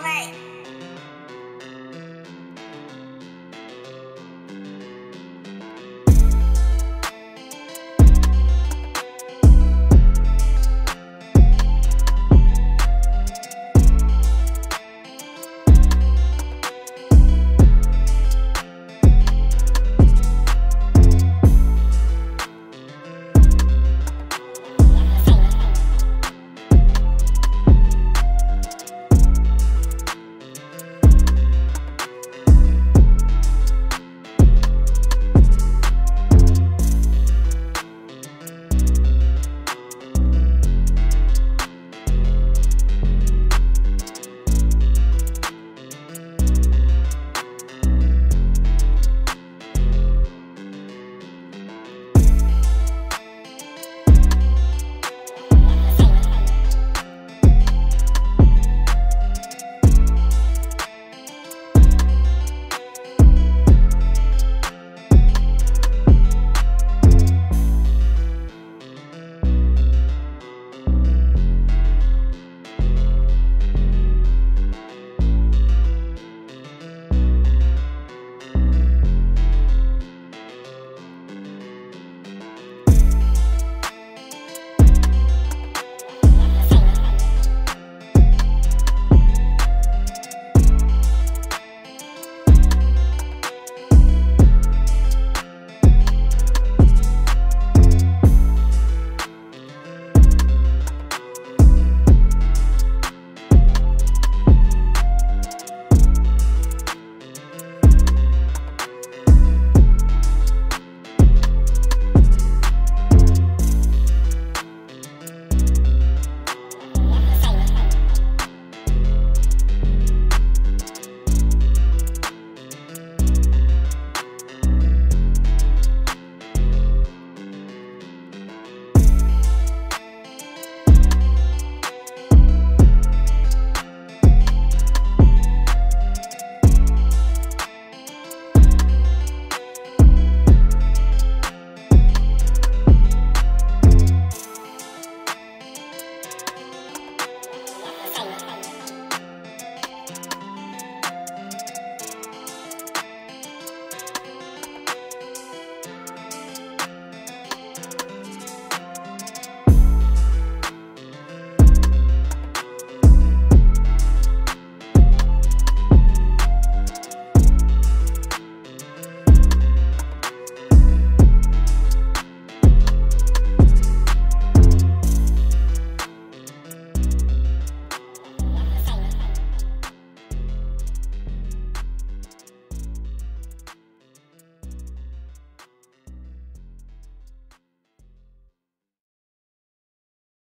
away.